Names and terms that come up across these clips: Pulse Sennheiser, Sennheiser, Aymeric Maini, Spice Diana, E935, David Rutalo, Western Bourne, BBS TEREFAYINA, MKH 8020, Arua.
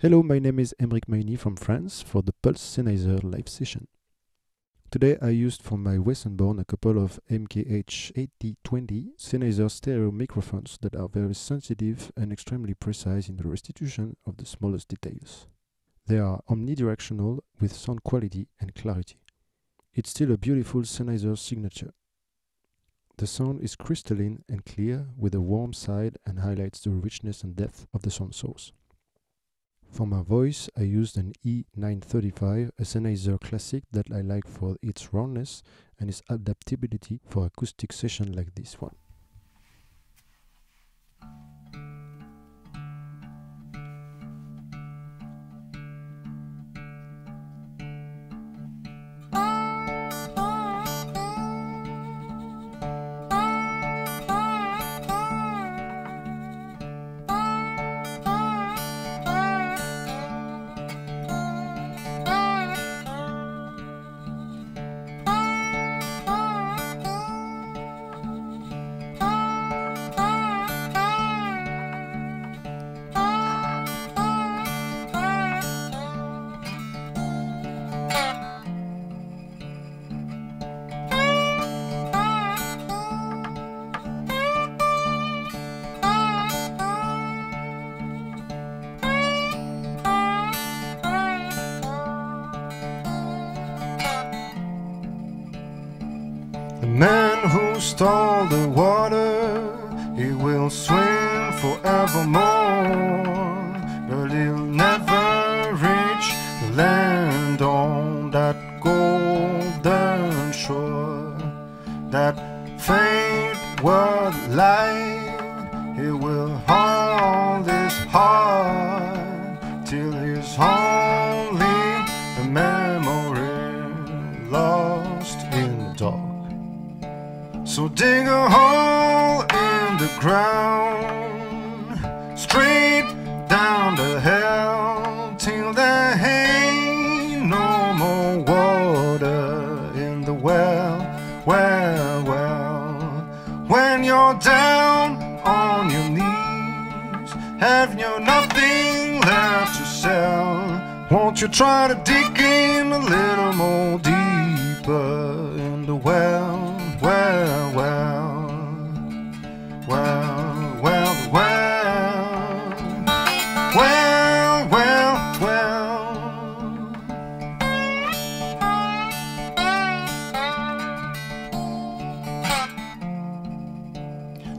Hello, my name is Aymeric Maini from France for the Pulse Sennheiser live session. Today I used for my Western Bourne a couple of MKH 8020 Sennheiser stereo microphones that are very sensitive and extremely precise in the restitution of the smallest details. They are omnidirectional with sound quality and clarity. It's still a beautiful Sennheiser signature. The sound is crystalline and clear with a warm side and highlights the richness and depth of the sound source. For my voice, I used an E935, a Sennheiser classic that I like for its roundness and its adaptability for acoustic sessions like this one. The man who stole the water, he will swim forevermore, but he'll never reach the land on that golden shore. That faint world light, he will hold his heart till his only a memory lost in the dark. So dig a hole in the ground, straight down to hell, till there ain't no more water in the well, well. When you're down on your knees, have you nothing left to sell? Won't you try to dig in a little more deeper in the well?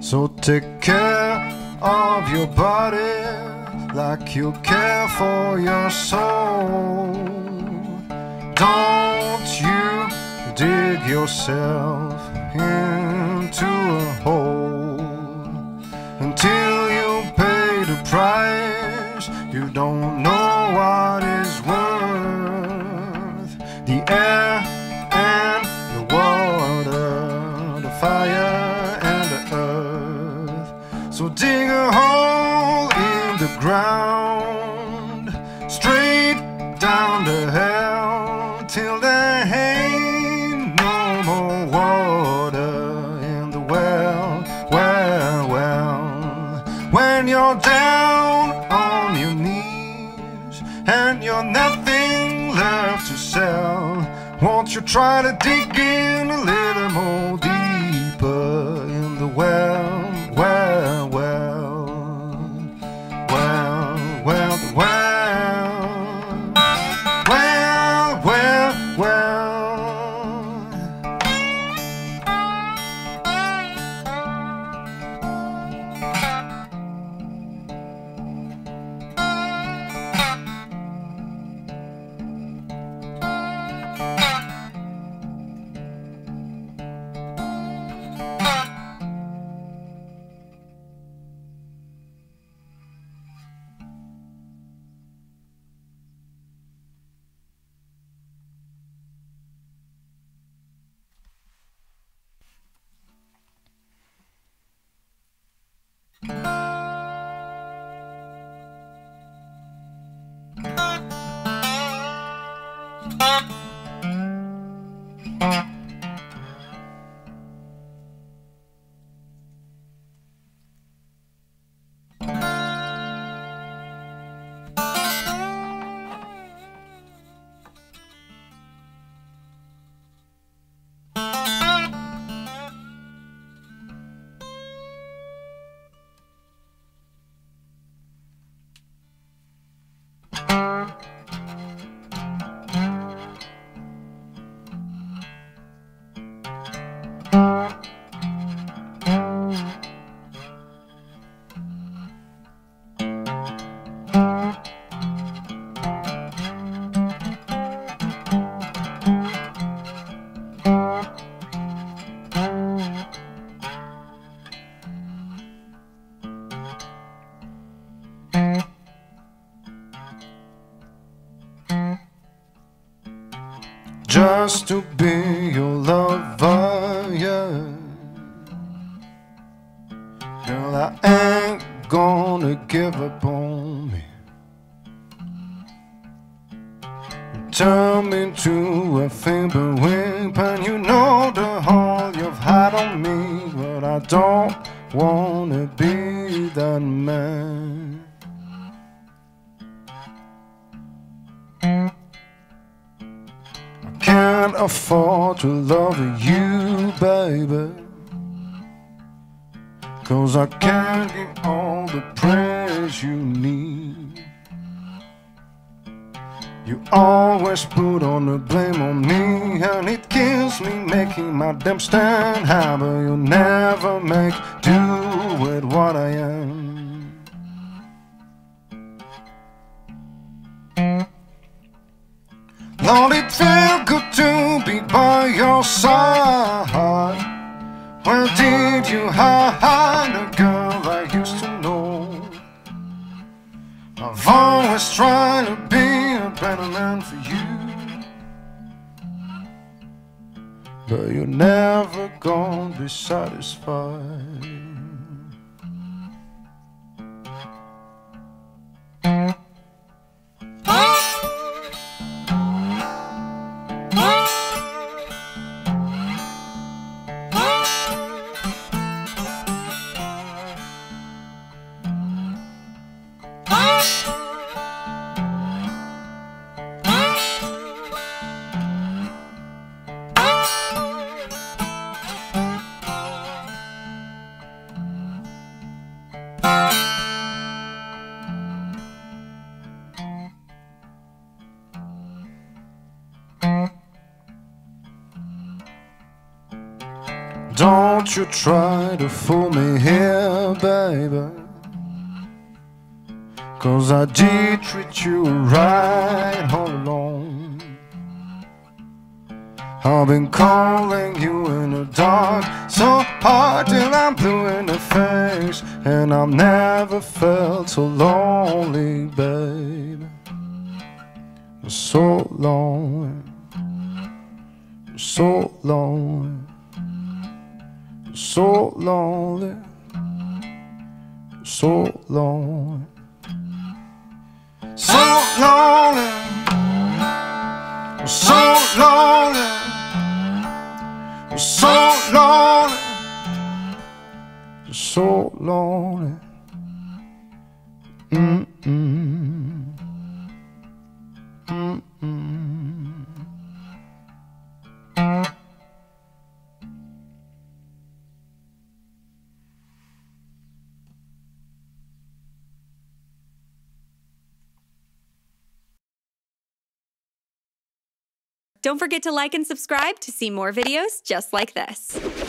So take care of your body like you care for your soul. Don't you dig yourself into a hole until you pay the price. You don't know what is worth the air and the water, the fire. So dig a hole in the ground, straight down to hell, till there ain't no more water in the well, well. When you're down on your knees and you're nothing left to sell, won't you try to dig in a little more deeper in the well? just to be your lover, yeah. Girl, I ain't gonna give up on me. Turn me to a feeble weapon. You know the hold you've had on me, but I don't wanna be that man. I can't afford to love you, baby, 'cause I can't get all the praise you need. You always put all the blame on me, and it kills me making my damn stand high, but you'll never make do with what I am. Lord, it felt good to be by your side. Where did you hide a girl I used to know? I've always tried to be a better man for you, but you're never gonna be satisfied. Don't you try to fool me here, baby, 'cause I did treat you right all along. I've been calling you in the dark so hard till I'm blue in the face, and I've never felt so lonely, baby. So lonely, so lonely, so lonely, so lonely, so lonely, so lonely, so lonely, so lonely. Don't forget to like and subscribe to see more videos just like this.